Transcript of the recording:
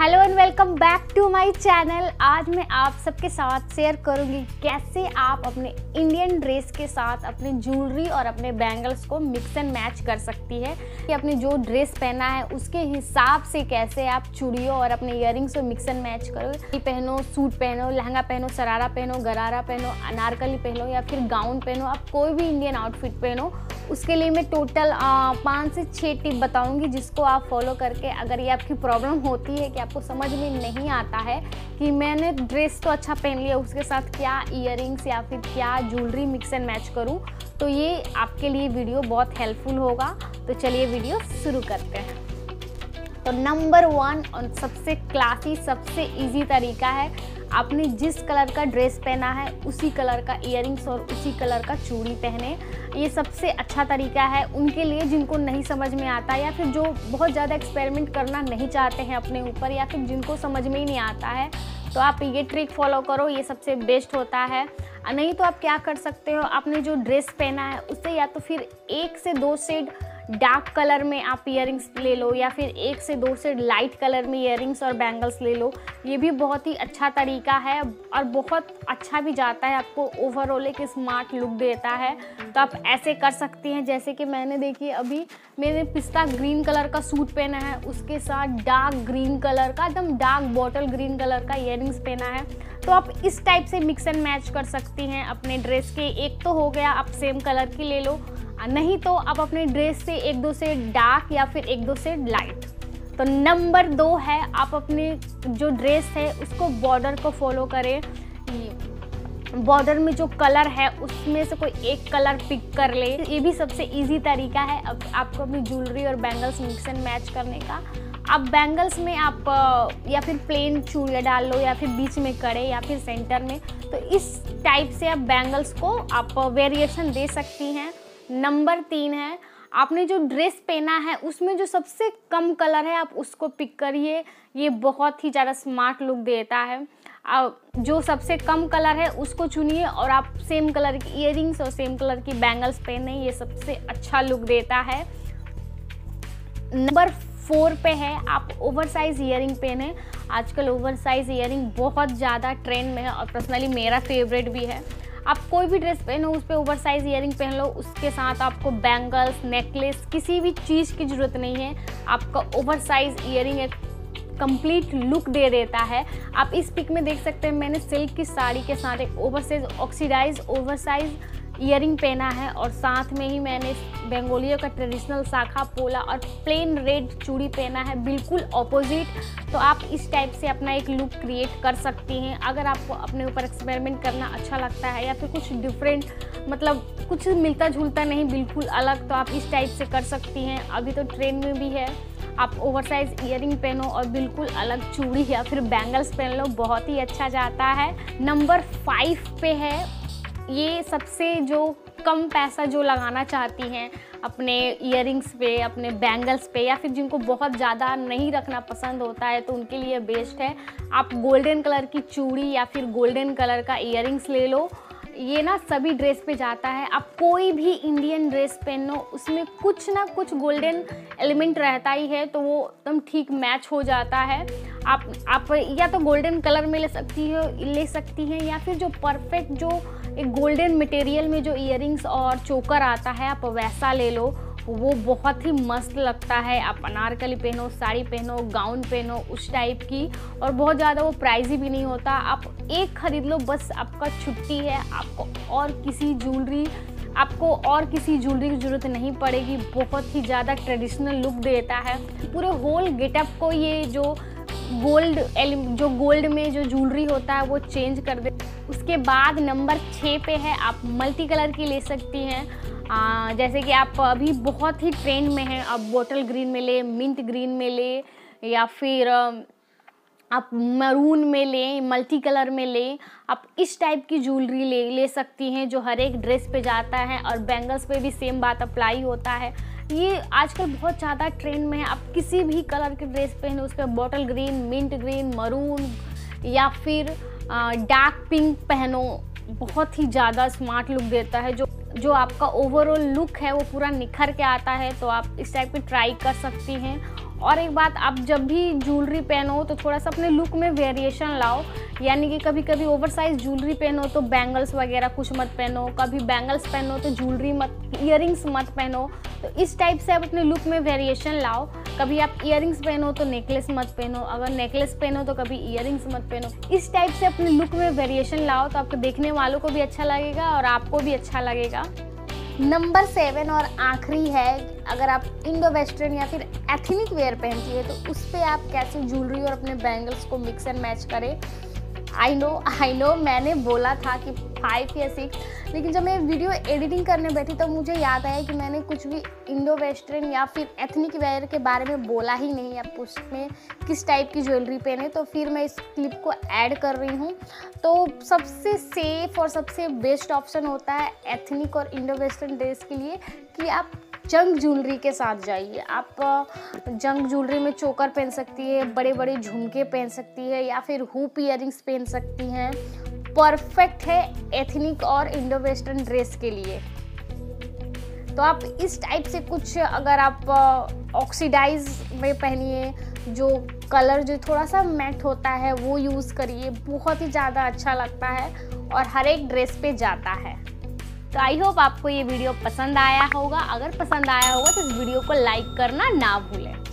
Hello and welcome back to my channel. आज मैं आप सबके साथ शेयर करूंगी कैसे आप अपने इंडियन ड्रेस के साथ अपने ज्वेलरी और अपने बैंगल्स को मिक्स एंड मैच कर सकती है कि अपने जो ड्रेस पहना है उसके हिसाब से कैसे आप चूड़ियों और अपने ईयरिंग्स को मिक्स एंड मैच करो। पहनो, सूट पहनो, लहंगा पहनो, शरारा पहनो, गरारा पहनो, अनारकली पहनो या फिर गाउन पहनो, आप कोई भी इंडियन आउटफिट पहनो। उसके लिए मैं टोटल 5 से 6 टिप बताऊंगी जिसको आप फॉलो करके अगर ये आपकी प्रॉब्लम होती है कि आपको समझ में नहीं आता है कि मैंने ड्रेस तो अच्छा पहन लिया उसके साथ क्या ईयरिंग्स या फिर क्या ज्वेलरी मिक्स एंड मैच करूं, तो ये आपके लिए वीडियो बहुत हेल्पफुल होगा। तो चलिए वीडियो शुरू करते हैं। तो नंबर 1 और सबसे क्लासी सबसे ईजी तरीका है, आपने जिस कलर का ड्रेस पहना है उसी कलर का ईयरिंग्स और उसी कलर का चूड़ी पहने। ये सबसे अच्छा तरीका है उनके लिए जिनको नहीं समझ में आता या फिर जो बहुत ज़्यादा एक्सपेरिमेंट करना नहीं चाहते हैं अपने ऊपर या फिर जिनको समझ में ही नहीं आता है, तो आप ये ट्रिक फॉलो करो, ये सबसे बेस्ट होता है। नहीं तो आप क्या कर सकते हो, आपने जो ड्रेस पहना है उससे या तो फिर 1 से 2 शेड डार्क कलर में आप ईयरिंग्स ले लो या फिर 1 से 2 से लाइट कलर में ईयरिंग्स और बैंगल्स ले लो। ये भी बहुत ही अच्छा तरीका है और बहुत अच्छा भी जाता है, आपको ओवरऑल एक स्मार्ट लुक देता है। तो आप ऐसे कर सकती हैं, जैसे कि मैंने देखिए अभी मैंने पिस्ता ग्रीन कलर का सूट पहना है, उसके साथ डार्क ग्रीन कलर का एकदम डार्क बॉटल ग्रीन कलर का ईयरिंग्स पहना है। तो आप इस टाइप से मिक्स एंड मैच कर सकती हैं अपने ड्रेस के। एक तो हो गया, आप सेम कलर की ले लो, नहीं तो आप अपने ड्रेस से 1-2 से डार्क या फिर 1-2 से लाइट। तो नंबर 2 है, आप अपने जो ड्रेस है उसको बॉर्डर को फॉलो करें। बॉर्डर में जो कलर है उसमें से कोई एक कलर पिक कर ले। ये भी सबसे इजी तरीका है अब आपको अपनी ज्वेलरी और बैंगल्स मिक्स एंड मैच करने का। आप बैंगल्स में आप या फिर प्लेन चूड़ियाँ डाल लो या फिर बीच में कड़े या फिर सेंटर में, तो इस टाइप से आप बैंगल्स को आप वेरिएशन दे सकती हैं। नंबर 3 है, आपने जो ड्रेस पहना है उसमें जो सबसे कम कलर है आप उसको पिक करिए, ये बहुत ही ज़्यादा स्मार्ट लुक देता है। आप जो सबसे कम कलर है उसको चुनिए और आप सेम कलर की ईयरिंग्स और सेम कलर की बैंगल्स पहने, ये सबसे अच्छा लुक देता है। नंबर 4 पे है, आप ओवरसाइज ईयरिंग पहने। आजकल ओवरसाइज ईयरिंग बहुत ज़्यादा ट्रेंड में है और पर्सनली मेरा फेवरेट भी है। आप कोई भी ड्रेस पहनो उस पर ओवरसाइज ईयरिंग पहन लो, उसके साथ आपको बैंगल्स, नेकलेस, किसी भी चीज़ की ज़रूरत नहीं है। आपका ओवरसाइज ईयरिंग एक कंप्लीट लुक दे देता है। आप इस पिक में देख सकते हैं मैंने सिल्क की साड़ी के साथ एक ओवरसाइज ऑक्सीडाइज ओवरसाइज ईयरिंग पहना है और साथ में ही मैंने बेंगोलियों का ट्रेडिशनल साखा पोला और प्लेन रेड चूड़ी पहना है, बिल्कुल ऑपोजिट। तो आप इस टाइप से अपना एक लुक क्रिएट कर सकती हैं। अगर आपको अपने ऊपर एक्सपेरिमेंट करना अच्छा लगता है या फिर कुछ डिफरेंट, मतलब कुछ मिलता जुलता नहीं, बिल्कुल अलग, तो आप इस टाइप से कर सकती हैं। अभी तो ट्रेंड में भी है, आप ओवरसाइज ईयरिंग पहनो और बिल्कुल अलग चूड़ी या फिर बैंगल्स पहन लो, बहुत ही अच्छा जाता है। नंबर 5 पे है, ये सबसे जो कम पैसा जो लगाना चाहती हैं अपने ईयरिंग्स पे, अपने बैंगल्स पे, या फिर जिनको बहुत ज़्यादा नहीं रखना पसंद होता है तो उनके लिए बेस्ट है। आप गोल्डन कलर की चूड़ी या फिर गोल्डन कलर का ईयरिंग्स ले लो। ये ना सभी ड्रेस पे जाता है, आप कोई भी इंडियन ड्रेस पहनो उसमें कुछ ना कुछ गोल्डन एलिमेंट रहता ही है, तो वो एकदम ठीक मैच हो जाता है। आप या तो गोल्डन कलर में ले सकती हैं या फिर जो परफेक्ट जो एक गोल्डन मटेरियल में जो ईयरिंग्स और चोकर आता है आप वैसा ले लो, वो बहुत ही मस्त लगता है। आप अनारकली पहनो, साड़ी पहनो, गाउन पहनो, उस टाइप की, और बहुत ज़्यादा वो प्राइजी भी नहीं होता। आप एक खरीद लो, बस आपका छुट्टी है, आपको और किसी ज्वेलरी की ज़रूरत नहीं पड़ेगी। बहुत ही ज़्यादा ट्रेडिशनल लुक देता है पूरे होल गेटअप को। ये जो गोल्ड में जो ज्वेलरी होता है वो चेंज कर दे। उसके बाद नंबर 6 पे है, आप मल्टी कलर की ले सकती हैं। जैसे कि आप अभी बहुत ही ट्रेंड में हैं, आप बॉटल ग्रीन में ले, मिंट ग्रीन में ले, या फिर आप मरून में ले, मल्टी कलर में ले, आप इस टाइप की ज्वेलरी ले सकती हैं जो हर एक ड्रेस पे जाता है। और बैंगल्स पे भी सेम बात अप्लाई होता है, ये आजकल बहुत ज़्यादा ट्रेंड में है। आप किसी भी कलर की ड्रेस पहने उस पर bottle green, mint green, maroon या फिर डार्क पिंक पहनो, बहुत ही ज़्यादा स्मार्ट लुक देता है। जो आपका ओवरऑल लुक है वो पूरा निखर के आता है, तो आप इस टाइप पे ट्राई कर सकती हैं। और एक बात, आप जब भी ज्वेलरी पहनो तो थोड़ा सा अपने लुक में वेरिएशन लाओ, यानी कि कभी कभी ओवरसाइज ज्वेलरी पहनो तो बैंगल्स वगैरह कुछ मत पहनो, कभी बैंगल्स पहनो तो ज्वेलरी मत, ईयरिंग्स मत पहनो। तो इस टाइप से आप अपने लुक में वेरिएशन लाओ। कभी आप ईयरिंग्स पहनो तो नेकलेस मत पहनो, अगर नेकलेस पहनो तो कभी ईयरिंग्स मत पहनो। इस टाइप से अपने लुक में वेरिएशन लाओ तो आपको देखने वालों को भी अच्छा लगेगा और आपको भी अच्छा लगेगा। नंबर 7 और आखिरी है, अगर आप इंडो वेस्टर्न या फिर एथनिक वेयर पहनती है तो उस पर आप कैसे ज्वेलरी और अपने बैंगल्स को मिक्स एंड मैच करें। आई नो मैंने बोला था कि 5 या 6, लेकिन जब मैं वीडियो एडिटिंग करने बैठी तो मुझे याद आया कि मैंने कुछ भी इंडो वेस्टर्न या फिर एथनिक वेयर के बारे में बोला ही नहीं, आप उसमें किस टाइप की ज्वेलरी पहने, तो फिर मैं इस क्लिप को ऐड कर रही हूँ। तो सबसे सेफ और सबसे बेस्ट ऑप्शन होता है एथनिक और इंडो वेस्टर्न ड्रेस के लिए कि आप जंग ज्वेलरी के साथ जाइए। आप जंग ज्वेलरी में चोकर पहन सकती है, बड़े बड़े झुमके पहन सकती है, या फिर हुप ईयरिंग्स पहन सकती हैं। परफेक्ट है एथनिक और इंडो वेस्टर्न ड्रेस के लिए। तो आप इस टाइप से कुछ, अगर आप ऑक्सीडाइज में पहनिए, जो कलर जो थोड़ा सा मैट होता है वो यूज़ करिए, बहुत ही ज़्यादा अच्छा लगता है और हर एक ड्रेस पे जाता है। तो आई होप आपको ये वीडियो पसंद आया होगा। अगर पसंद आया होगा तो इस वीडियो को लाइक करना ना भूलें।